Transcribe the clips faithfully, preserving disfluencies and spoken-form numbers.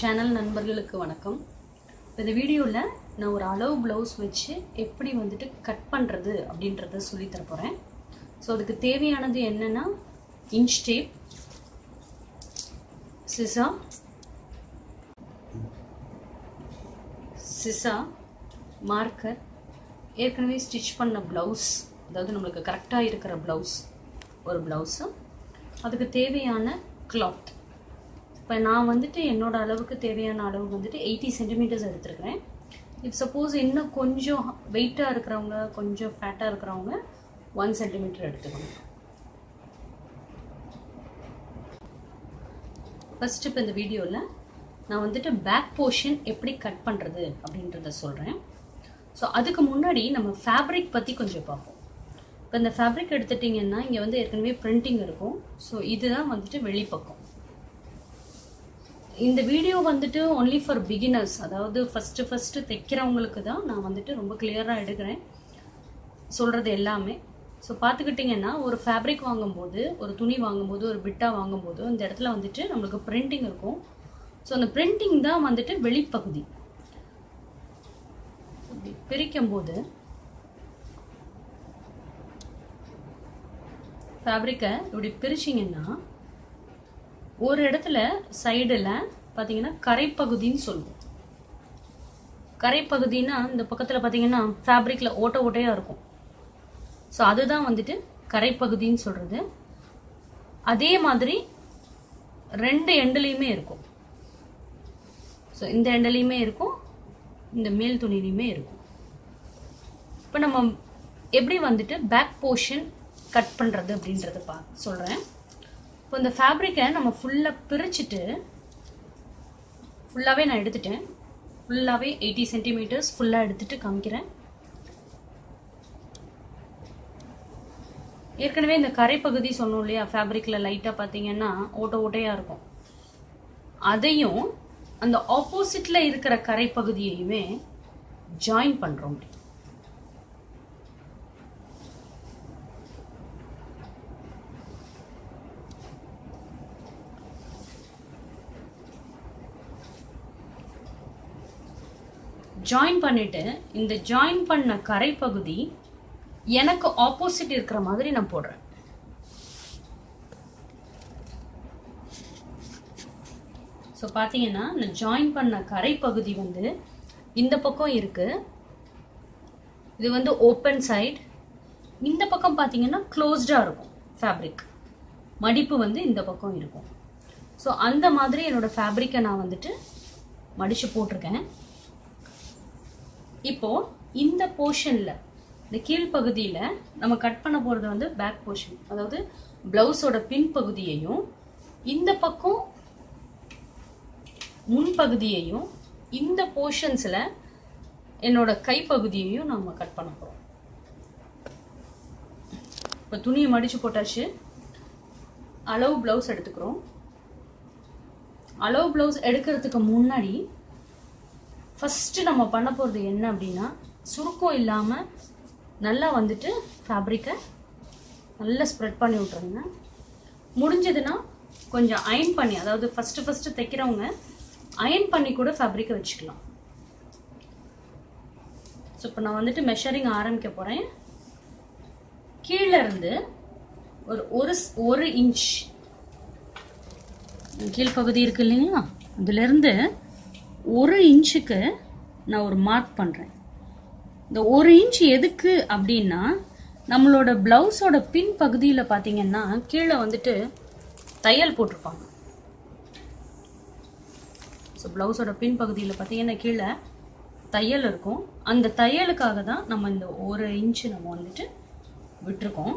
Channel நண்பர்களுக்கு வணக்கம். இந்த வீடியோல நான் ஒரு அளவு ப்ளவுஸ் வச்சு எப்படி வந்துட்டு கட் பண்றது அப்படின்றதை சொல்லி தர போறேன். சோ அதுக்கு தேவையானது என்னன்னா இன்ச் டேப், சிசா சிசா மார்க்கர், ஏற்கனவே ஸ்டிச் பண்ண ப்ளவுஸ், அதாவது நமக்கு கரெக்ட்டா இருக்கிற ப்ளவுஸ், ஒரு ப்ளவுஸ், அதுக்கு தேவையான கிளாத். இப்போ நான் வந்துட்டு என்னோட அளவுக்கு தேவையான அளவு வந்துட்டு எயிட்டி சென்டிமீட்டர்ஸ் எடுத்துருக்கிறேன். இஃப் சப்போஸ் இன்னும் கொஞ்சம் வெயிட்டாக இருக்கிறவங்க, கொஞ்சம் ஃபேட்டாக இருக்கிறவங்க ஒன் சென்டிமீட்டர் எடுத்துக்கணும். ஃபர்ஸ்ட் இப்போ இந்த வீடியோவில் நான் வந்துட்டு பேக் போர்ஷன் எப்படி கட் பண்ணுறது அப்படின்றத சொல்கிறேன். ஸோ அதுக்கு முன்னாடி நம்ம ஃபேப்ரிக் பற்றி கொஞ்சம் பார்ப்போம். இப்போ இந்த ஃபேப்ரிக் எடுத்துட்டிங்கன்னா இங்கே வந்து ஏற்கனவே பிரிண்டிங் இருக்கும். ஸோ இதுதான் வந்துட்டு வெளிப்பக்கம். இந்த வீடியோ வந்துட்டு ஒன்லி ஃபார் பிகினர்ஸ், அதாவது ஃபஸ்ட்டு ஃபஸ்ட்டு தைக்கிறவங்களுக்கு தான் நான் வந்துட்டு ரொம்ப கிளியராக எடுக்கிறேன் சொல்கிறது எல்லாமே. ஸோ பார்த்துக்கிட்டிங்கன்னா ஒரு ஃபேப்ரிக் வாங்கும்போது, ஒரு துணி வாங்கும்போது, ஒரு பிட்டா வாங்கும்போது இந்த இடத்துல வந்துட்டு நம்மளுக்கு பிரிண்டிங் இருக்கும். ஸோ அந்த பிரிண்டிங் தான் வந்துட்டு வெளிப்பகுதி. பிரிக்கும்போது ஃபேப்ரிக்கை இப்படி பிரிச்சிங்கன்னா ஒரு இடத்துல சைடில் பார்த்தீங்கன்னா கரைப்பகுதின்னு சொல்லுவோம். கரைப்பகுதின்னா இந்த பக்கத்தில் பார்த்தீங்கன்னா ஃபேப்ரிக்கில் ஓட்ட ஓட்டையாக இருக்கும். ஸோ அதுதான் வந்துட்டு கரைப்பகுதின்னு சொல்கிறது. அதே மாதிரி ரெண்டு எண்டுலேயுமே இருக்கும். ஸோ இந்த எண்டுலேயுமே இருக்கும், இந்த மேல் துணிலையுமே இருக்கும். இப்போ நம்ம எப்படி வந்துட்டு பேக் போர்ஷன் கட் பண்ணுறது அப்படின்றத பா சொல்கிறேன். இப்போ இந்த ஃபேப்ரிக்கை நம்ம ஃபுல்லாக பிரிச்சுட்டு, ஃபுல்லாகவே நான் எடுத்துட்டேன், ஃபுல்லாகவே எயிட்டி சென்டிமீட்டர்ஸ் ஃபுல்லாக எடுத்துகிட்டு காமிக்கிறேன். ஏற்கனவே இந்த கரைப்பகுதி சொன்னோம் இல்லையா, ஃபேப்ரிக்கில் லைட்டாக பார்த்தீங்கன்னா ஓட்ட ஓட்டையாக இருக்கும். அதையும் அந்த ஆப்போசிட்டில் இருக்கிற கரைப்பகுதியையுமே ஜாயின் பண்ணுறோம். ஜாயின் பண்ணிட்டு இந்த ஜாயின் பண்ண கரைப்பகுதி எனக்கு ஆப்போசிட் இருக்கிற மாதிரி நான் போடுறேன். ஸோ பார்த்தீங்கன்னா இந்த ஜாயின் பண்ண கரைப்பகுதி வந்து இந்த பக்கம் இருக்கு, இது வந்து ஓப்பன் சைடு. இந்த பக்கம் பார்த்தீங்கன்னா க்ளோஸ்டாக இருக்கும் ஃபேப்ரிக், மடிப்பு வந்து இந்த பக்கம் இருக்கும். ஸோ அந்த மாதிரி என்னோட ஃபேப்ரிக்கை நான் வந்துட்டு மடிச்சு போட்டிருக்கேன். இப்போ இந்த போர்ஷன்ல, இந்த கீழ்பகுதியில நம்ம கட் பண்ண போறது வந்து பேக் போர்ஷன், அதாவது பிளவுஸோட பின் பகுதியையும் இந்த பக்கம் முன் பகுதியையும் இந்த போர்ஷன்ஸ்ல என்னோட கைப்பகுதியையும் நம்ம கட் பண்ண போறோம். இப்போ துணியை மடிச்சு போட்டாச்சு. அளவு பிளவுஸ் எடுத்துக்கிறோம். அளவு பிளவுஸ் எடுக்கிறதுக்கு முன்னாடி ஃபஸ்ட்டு நம்ம பண்ண போகிறது என்ன அப்படின்னா, சுருக்கம் இல்லாமல் நல்லா வந்துட்டு ஃபேப்ரிக்கை நல்லா ஸ்ப்ரெட் பண்ணி விட்ருங்க. முடிஞ்சதுன்னா கொஞ்சம் அயன் பண்ணி, அதாவது ஃபஸ்ட்டு ஃபஸ்ட்டு தைக்கிறவங்க அயன் பண்ணி கூட ஃபேப்ரிக்கை வச்சுக்கலாம். ஸோ இப்போ நான் வந்துட்டு மெஷரிங் ஆரம்பிக்க போகிறேன். கீழே இருந்து ஒரு ஒரு ஒரு இன்ச் கீழ்பகுதி இருக்கு இல்லைங்களா, அதுலேருந்து ஒரு இன்ச்சுக்கு நான் ஒரு மார்க் பண்ணுறேன். இந்த ஒரு இன்ச் எதுக்கு அப்படின்னா, நம்மளோட ப்ளவுஸோட பின் பகுதியில் பார்த்தீங்கன்னா கீழே வந்துட்டு தையல் போட்டிருப்பாங்க. ஸோ ப்ளவுஸோட பின் பகுதியில் பார்த்தீங்கன்னா கீழே தையல் இருக்கும். அந்த தையலுக்காக தான் நம்ம இந்த ஒரு இன்ச்சு நம்ம வந்துட்டு விட்டுருக்கோம்.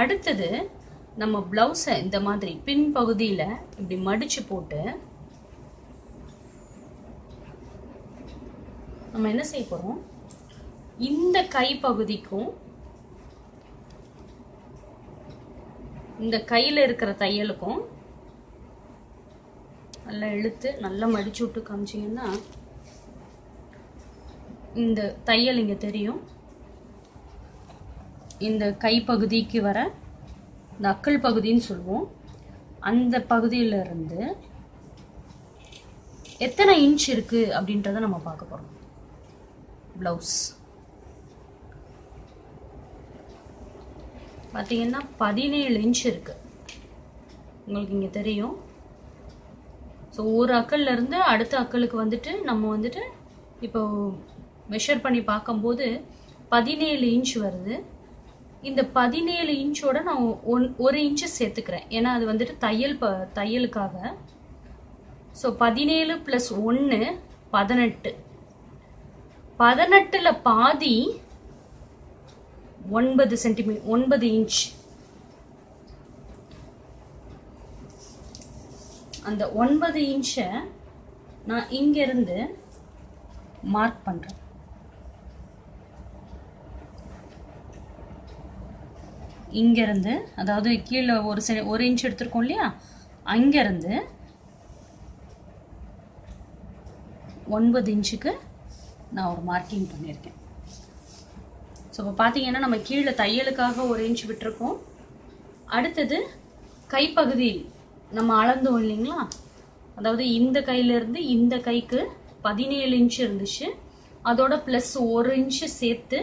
அடுத்தது நம்ம பிளவுஸை இந்த மாதிரி பின் பகுதியில் இப்படி மடிச்சு போட்டு நம்ம என்ன செய்ய போறோம், இந்த கை பகுதிக்கும் இந்த கையில் இருக்கிற தையலுக்கும் நல்லா இழுத்து நல்லா மடிச்சு விட்டு காமிச்சிங்கன்னா இந்த தையல் இங்கே தெரியும். இந்த கைப்பகுதிக்கு வர नक्कल पगुदीन सुल्वों अंद पगुदील इरुंदु एत्तने इंच इरुक्कु अप्पडिன்றதை நம்ம பார்க்க போறோம் ब्लाउज பாத்தீங்கன்னா सत्रह इंच இருக்கு உங்களுக்கு இங்க தெரியும் சோ ஒரு அக்கல்ல இருந்து அடுத்த அக்கலுக்கு வந்துட்டு நம்ம வந்துட்டு இப்போ மெஷர் பண்ணி பாக்கும்போது सत्रह इंच வருது இந்த सत्रह இன்ச்சோட நான் एक इंच சேர்த்துக்கிறேன் ஏனா அது வந்துட்டு தையல் தையலுக்காக சோ सत्रह + एक अठारह अठारह ல பாதி नौ सेमी नौ इंच அந்த नौ इंच நான் இங்க இருந்து மார்க் பண்றேன் இங்க இருந்து அதாவது கீழ ஒரு ஒரு இன்ச் எடுத்துறோம் இல்லையா அங்க இருந்து नौ இன்ச்சுக்கு நான் ஒரு மார்க்கிங் பண்ணிருக்கேன் सो पाती नम की तयलुकागा और इंच विट्टिरुक्कोम अडुत्तदु कई पगुदी नम्म अलंदोम इल्लिंगला अदावदु इंद कैयिल इरुंदु इंद कैय्क्कु सत्रह इंच इरुंदुच्चु अदोड प्लस एक इंच सेर्त्तु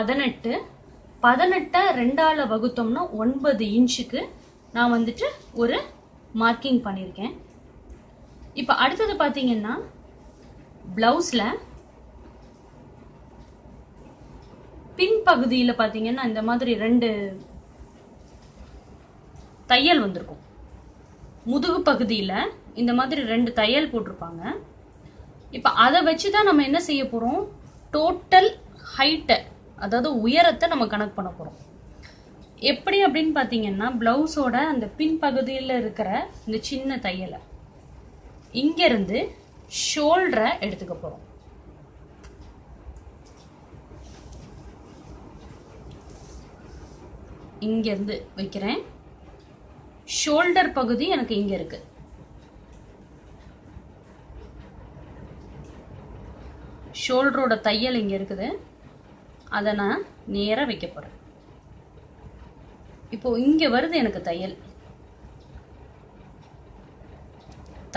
अठारह अठारह रेंडा आल वगुत्तोमना नौ इंचुक्कु नान वंदुट्टु ओरु मार्किंग पण्णिरुक्केन इप्पो अडुत्तदु पातींगन्ना ब्लाउस्ला पिन पगुदी पाती रे तयल वह मुदुगु पगुदी रे तयल इच्छा नाम टोटल हाइट उयरत्ते नाम कनक्ट पण्ण पोरोम एप्पडी अप्पडिनु पातींगन्ना ब्लाउसोड अंद पिन पगुदील इरुक्किर इंद चिन्न तयला इंग इरुंदु शोल्डर एडुथुक पोरोम इंगे वेक्किरेन शोल्डर पगुदी एनक्कु इंगे इरुक्कु शोल्डरोड तय्यल इंगे इरुक्कुदु अदा नान नेरा वेक्क पोरेन इप्पो इंगे वरुदु एनक्कु तय्यल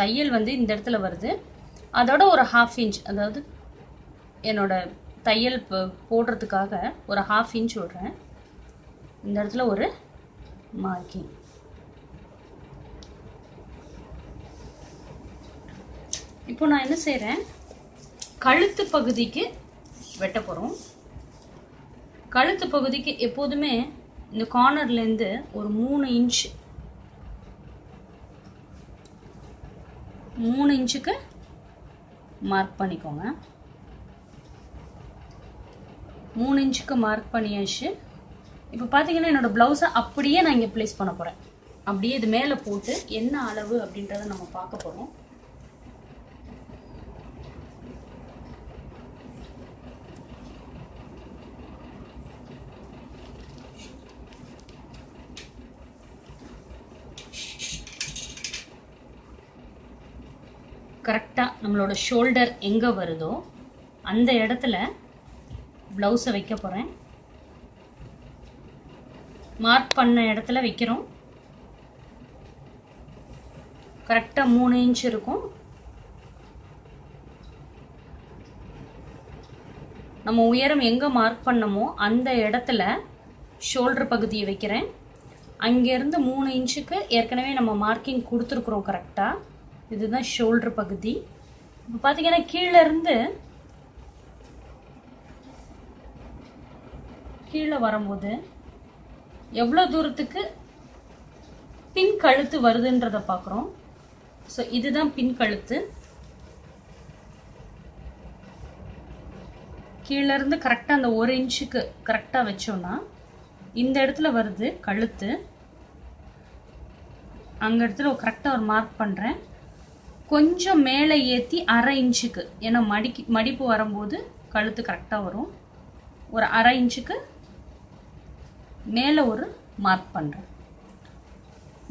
तय्यल वंदु इंद इडत्तुल वरुदु अदोड ओरु हाफ इंच अदावदु एनोड तय्यल पोड्रदुकाग ओरु हाफ इंच ओड्रेन இந்த இடத்துல ஒரு மார்க்கிங் இப்போ நான் என்ன செய்றேன் கழுத்து பகுதிக்கு வெட்ட போறோம் கழுத்து பகுதிக்கு எப்போதுமே இந்த கார்னர்ல இருந்து ஒரு तीन இன்ச் तीन இன்ச்சுக்கு மார்க் பண்ணிக்கோங்க तीन இன்ச்சுக்கு மார்க் பண்ணியாச்சு இப்போ பாத்தீங்கன்னா என்னோட ब्लाउஸ் அப்படியே நான் இங்க ப்ளேஸ் பண்ண போறேன் அப்படியே இது மேல போட்டு என்ன அளவு அப்படின்றதை நம்ம பார்க்க போறோம் கரெக்ட்டா நம்மளோட ஷோல்டர் எங்க வருதோ அந்த இடத்துல ब्लाउஸ் வைக்க போறேன் मार्क पन्ना इडत्तुला वेक्किरोम करेक्टा तीन इंच इरुक्कुम नम्म उयरम एंगा मार्क पन्नमो अंद इडत्तुला शोल्डर पगुदिय वेक्किरेन अंगे इरुंदु तीन इंचुक्कु ஏற்கனவே நம்ம மார்க்கிங் கொடுத்திருக்கோம் கரெக்ட்டா இதுதான் ஷோல்டர் பகுதி இப்போ பாத்தீங்கன்னா கீழ இருந்து கீழ வரும்போது एव्वलो दूरत्तुक्कु पिन कलुत्तु वरुदुன்றதை பார்க்கறோம் சோ இதுதான் पिन கழுத்து கீழ இருந்து கரெக்ட்டா அந்த एक இன்ச்சுக்கு கரெக்ட்டா வெச்சோம்னா இந்த இடத்துல வருது கழுத்து அங்க இடத்துல கரெக்ட்டா ஒரு மார்க் பண்றேன் கொஞ்சம் மேலே ஏத்தி आधा இன்ச்சுக்கு ஏனா மடிக்கு மடிப்பு வரும்போது கழுத்து கரெக்ட்டா வரும் ஒரு आधा இன்ச்சுக்கு மேல ஒரு மார்க் பண்றேன்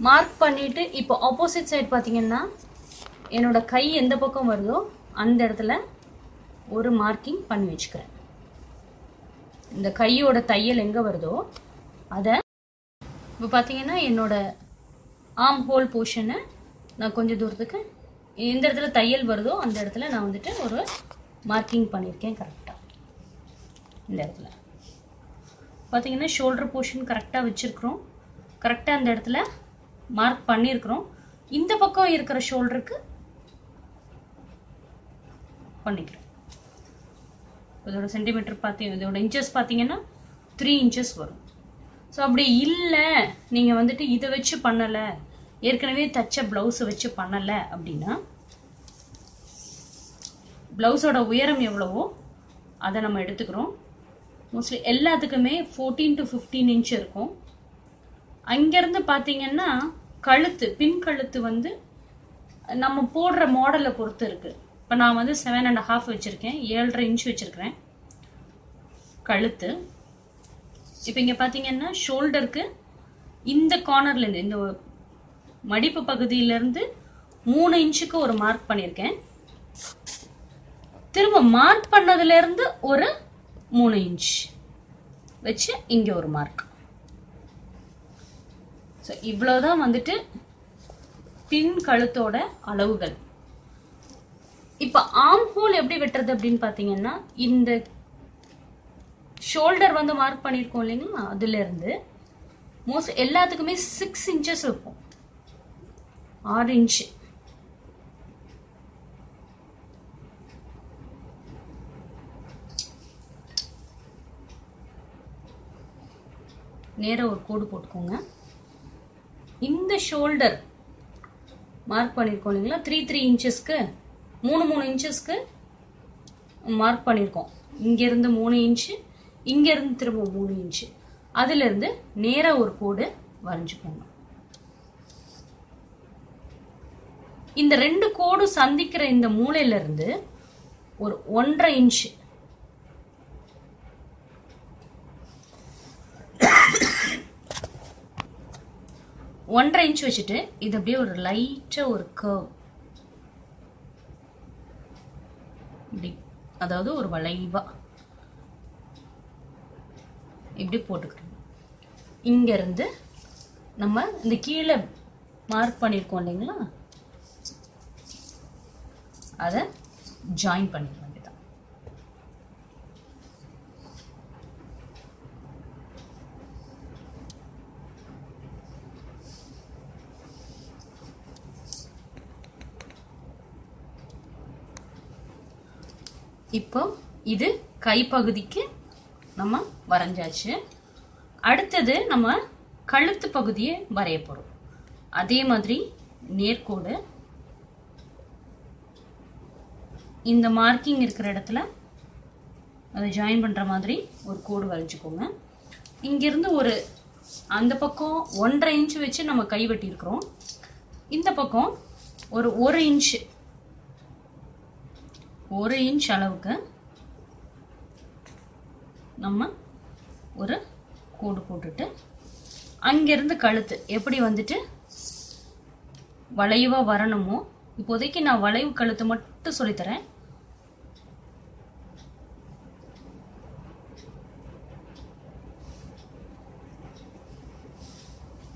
மார்க் பண்ணிட்டு இப்போ ஆப்போசிட் சைடு பாத்தீங்கன்னா என்னோட கை எந்த பக்கம் வருதோ அந்த இடத்துல ஒரு மார்க்கிங் பண்ணி வெச்சுக்கிறேன் இந்த கையோட தையல் எங்க வருதோ அத இப்போ பாத்தீங்கன்னா என்னோட ஆர்ம் ஹோல் போஷனை நான் கொஞ்சம் தூரத்துக்கு எந்த இடத்துல தையல் வருதோ அந்த இடத்துல நான் வந்துட்டு ஒரு மார்க்கிங் பண்ணியிருக்கேன் கரெக்டாக. இந்த இடத்துல பார்த்தீங்கன்னா ஷோல்டர் போர்ஷன் கரெக்டாக வச்சுருக்குறோம், கரெக்டாக அந்த இடத்துல மார்க் பண்ணியிருக்கிறோம். இந்த பக்கம் இருக்கிற ஷோல்டருக்கு பண்ணிக்கிறோம். இதோட சென்டிமீட்டர் பார்த்தீங்க, இதோட இன்ச்சஸ் பார்த்தீங்கன்னா த்ரீ இன்ச்சஸ் வரும். ஸோ அப்படி இல்லை நீங்கள் வந்துட்டு இதை வச்சு பண்ணலை, ஏற்கனவே தச்ச ப்ளவுஸை வச்சு பண்ணலை அப்படின்னா ப்ளவுஸோட உயரம் எவ்வளவோ அதை நம்ம எடுத்துக்கிறோம். மோஸ்ட்லி எல்லாத்துக்குமே ஃபோர்டீன் டு ஃபிஃப்டீன் இன்ச் இருக்கும். அங்கேருந்து பார்த்தீங்கன்னா கழுத்து பின் கழுத்து வந்து நம்ம போடுற மாடலை பொறுத்து இருக்குது. இப்போ நான் வந்து செவன் அண்ட் ஹாஃப் வச்சுருக்கேன், ஏழரை இன்ச் வச்சுருக்கிறேன் கழுத்து. இப்போ இங்கே பார்த்தீங்கன்னா ஷோல்டருக்கு இந்த கார்னர்லேருந்து இந்த மடிப்பு பகுதியிலேருந்து மூணு இன்ச்சுக்கு ஒரு மார்க் பண்ணியிருக்கேன். திரும்ப மார்க் பண்ணதுலேருந்து ஒரு மூணு இன்ச் வச்சு இங்கே ஒரு மார்க். ஸோ இவ்வளோதான் வந்துட்டு பின் கழுத்தோட அளவுகள். இப்போ ஆர்ம் ஹோல் எப்படி வெட்டுறது அப்படின்னு பார்த்தீங்கன்னா, இந்த ஷோல்டர் வந்து மார்க் பண்ணியிருக்கோம் இல்லைங்களா, அதுலேருந்து மோஸ்ட் எல்லாத்துக்குமே சிக்ஸ் இன்ச்சஸ் இருக்கும், ஆறு இன்ச்சு. நேராக ஒரு கோடு போட்டுக்கோங்க. இந்த ஷோல்டர் மார்க் பண்ணியிருக்கோம் இல்லைங்களா, த்ரீ த்ரீ இன்ச்சஸ்க்கு மூணு மூணு இன்ச்சஸ்க்கு மார்க் பண்ணியிருக்கோம். இங்கேருந்து மூணு இன்ச்சு, இங்கேருந்து திரும்ப மூணு இன்ச்சு, அதுலேருந்து நேராக ஒரு கோடு வரைஞ்சிக்கோங்க. இந்த ரெண்டு கோடும் சந்திக்கிற இந்த மூலையிலிருந்து ஒரு ஒன்றரை இன்ச்சு ஒன்றரை இன்ச் வச்சுட்டு இது அப்படியே ஒரு லைட்டாக ஒரு கர்வ், இப்படி, அதாவது ஒரு வளைவாக இப்படி போட்டுக்கிறோம். இங்கேருந்து நம்ம இந்த கீழே மார்க் பண்ணியிருக்கோம் இல்லைங்களா, அதை ஜாயின் பண்ணிக்க வேண்டியதான். இப்போ இது கைப்பகுதிக்கு நம்ம வரைஞ்சாச்சு. அடுத்தது நம்ம கழுத்து பகுதியை வரைய போகிறோம். அதே மாதிரி நேர்கோடு இந்த மார்க்கிங் இருக்கிற இடத்துல அதை ஜாயின் பண்ணுற மாதிரி ஒரு கோடு வரைஞ்சிக்கோங்க. இங்கேருந்து ஒரு அந்த பக்கம் ஒன்றரை இன்ச்சு வச்சு நம்ம கை வெட்டியிருக்கிறோம், இந்த பக்கம் ஒரு ஒரு இன்ச்சு ஒரு இன்ச் அளவுக்கு நம்ம ஒரு கோடு போட்டுட்டு அங்கேருந்து கழுத்து எப்படி வந்துட்டு வளைவாக வரணுமோ, இப்போதைக்கு நான் வளைவு கழுத்து மட்டும் சொல்லித்தரேன்.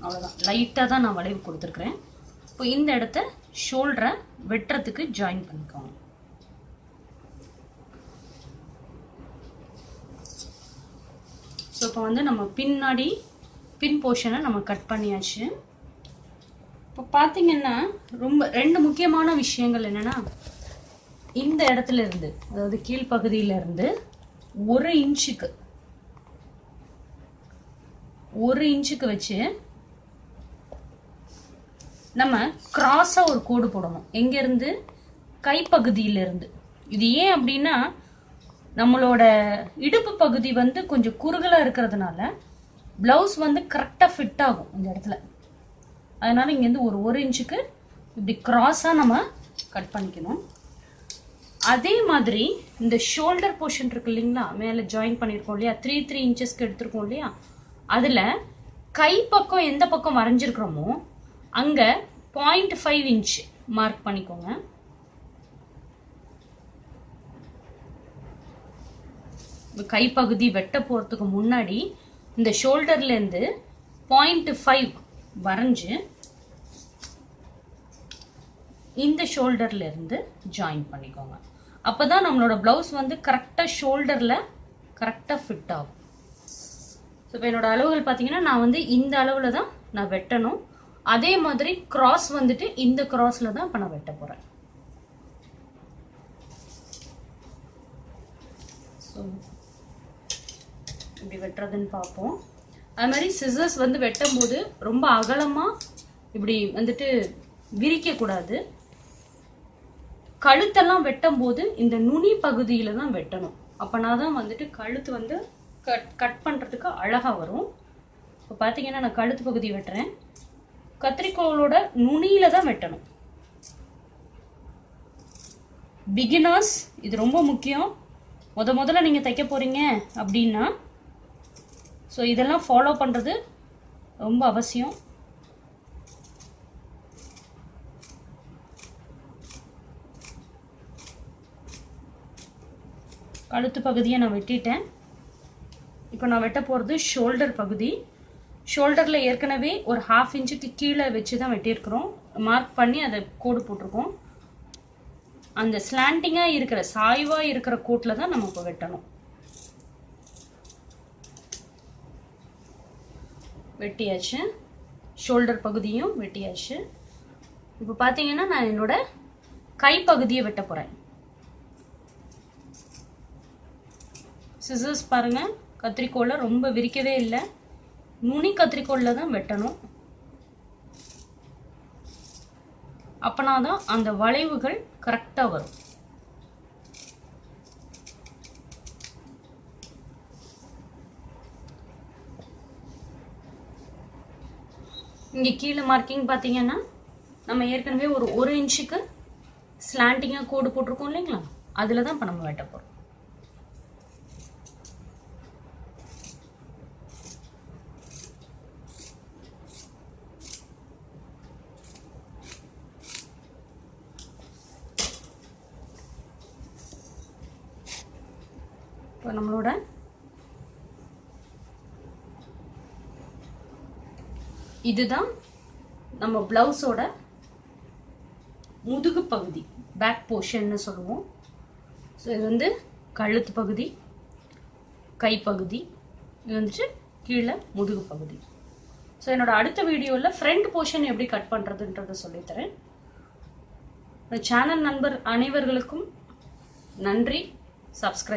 அவ்வளோதான், லைட்டாக தான் நான் வளைவு கொடுத்துருக்குறேன். இப்போ இந்த இடத்த ஷோல்டரை வெட்டுறதுக்கு ஜாயின் பண்ணிக்கோங்க. ஸோ இப்போ வந்து நம்ம பின்னாடி பின் போர்ஷனை நம்ம கட் பண்ணியாச்சு. இப்போ பார்த்தீங்கன்னா ரொம்ப ரெண்டு முக்கியமான விஷயங்கள் என்னென்னா, இந்த இடத்துல இருந்து அதாவது கீழ்ப்பகுதியிலேருந்து ஒரு இன்ச்சுக்கு ஒரு இன்ச்சுக்கு வச்சு நம்ம கிராஸாக ஒரு கோடு போடணும். எங்கேருந்து? கைப்பகுதியிலேருந்து. இது ஏன் அப்படின்னா, நம்மளோட இடுப்பு பகுதி வந்து கொஞ்சம் குறுகலாக இருக்கிறதுனால ப்ளவுஸ் வந்து கரெக்டாக ஃபிட் ஆகும் இந்த இடத்துல. அதனால் இங்கேருந்து ஒரு ஒரு இன்ச்சுக்கு இப்படி க்ராஸாக நம்ம கட் பண்ணிக்கணும். அதே மாதிரி இந்த ஷோல்டர் போர்ஷன் இருக்குது இல்லைங்களா, மேலே ஜாயின் பண்ணியிருக்கோம் இல்லையா, த்ரீ த்ரீ இன்ச்சஸ்க்கு எடுத்துருக்கோம் இல்லையா, அதில் கை பக்கம் எந்த பக்கம் வரைஞ்சிருக்கிறோமோ அங்கே பாயிண்ட் ஃபைவ் இன்ச் மார்க் பண்ணிக்கோங்க. கைப்பகுதி வெட்ட போகிறதுக்கு முன்னாடி இந்த ஷோல்டர்லேருந்து पॉइंट फाइव वरंजु इंद शोल्डरல இருந்து ஜாயின் பண்ணிக்கோங்க அப்பதான் நம்மளோட ब्लाउஸ் வந்து கரெக்ட்டா ஷோல்டர்ல கரெக்ட்டா ஃபிட் ஆகும் சோ என்னோட அளவுகள் பாத்தீங்கன்னா நான் வந்து இந்த அளவுல தான் நான் வெட்டணும் அதே மாதிரி கிராஸ் வந்துட்டு இந்த கிராஸ்ல தான் நான் வெட்ட போறேன் சோ இப்படி வெட்றதுன்னு பாப்போம் அதே மாதிரி சிசர்ஸ் வந்து வெட்டும்போது ரொம்ப அகலமா இப்படி வந்துட்டு விரிக்க கூடாது கழுத்தெல்லாம் வெட்டும்போது இந்த நுனி பகுதியில தான் வெட்டணும் அப்பனாதான் வந்துட்டு கழுத்து வந்து கட் பண்றதுக்கு அழகா வரும் இப்ப பாத்தீங்கன்னா நான் கழுத்து பகுதி வெட்டறேன் கத்திரிக்கோளோட நுனியில தான் வெட்டணும் பிகினர்ஸ் இது ரொம்ப முக்கியம் முத முதல்ல நீங்க தைக்க போறீங்க அப்படினா சோ இதெல்லாம் ஃபாலோ பண்றது ரொம்ப அவசியம் கழுத்து பகுதியை நான் வெட்டிட்டேன் இப்போ நான் வெட்ட போறது ஷோல்டர் பகுதி ஷோல்டர்ல ஏற்கனவே ஒரு half இன்ச்சுக்கு கீழ வெச்சு தான் வெட்டி இருக்கோம் மார்க் பண்ணி அத கோடு போட்டுறோம் அந்த ஸ்லாண்டிங்கா இருக்கிற சாய்வா இருக்கிற கோட்ல தான் நம்ம இப்ப வெட்டணும் வெட்டியாச்சு ஷோல்டர் பகுதியும் வெட்டியாச்சு இப்போ பாத்தீங்கன்னா நான் என்னோட கை பகுதியை வெட்ட போறேன் scissors பாருங்க கத்திரிக்கோள ரொம்ப விரிக்கவே இல்ல நுனி கத்திரிக்கோளல தான் வெட்டணும் அப்பனாதான் அந்த வளைவுகள் கரெக்ட்டா வரும் இங்க கீழ மார்க்கிங் பாத்தீங்கன்னா நம்ம ஏற்கனவே ஒரு ஒரு இன்ச்சுக்கு ஸ்லாண்டிங்கா கோடு போட்டுருக்கோம் இல்லீங்களா அதுல தான் நம்ம வெட்ட போறோம் நம்மளோட இதுதான் நம்ம பிளவுஸோட முதுகு பகுதி பேக் போர்ஷன் சொல்லுவோம் சோ இது வந்து கழுத்து பகுதி கை பகுதி இது வந்து கீழ முதுகு பகுதி சோ என்னோட அடுத்த வீடியோல ஃப்ரண்ட் போர்ஷன் எப்படி கட் பண்றதுன்றதை சொல்லி தரேன் சேனல் நண்பர் அனைவருக்கும் நன்றி சப்ஸ்கிரைப்